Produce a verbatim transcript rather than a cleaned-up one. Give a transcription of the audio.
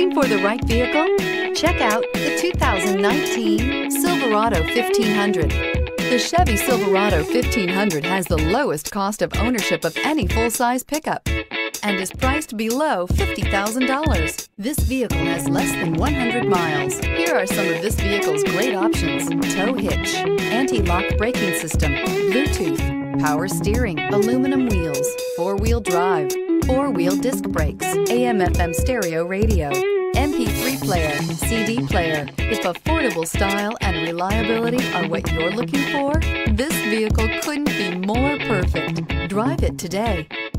Looking for the right vehicle? Check out the two thousand nineteen Silverado fifteen hundred. The Chevy Silverado fifteen hundred has the lowest cost of ownership of any full-size pickup and is priced below fifty thousand dollars. This vehicle has less than one hundred miles. Here are some of this vehicle's great options: tow hitch, anti-lock braking system, Bluetooth, power steering, aluminum wheels, four-wheel drive, four-wheel disc brakes, A M F M stereo radio, M P three player, C D player. If affordable style and reliability are what you're looking for, this vehicle couldn't be more perfect. Drive it today.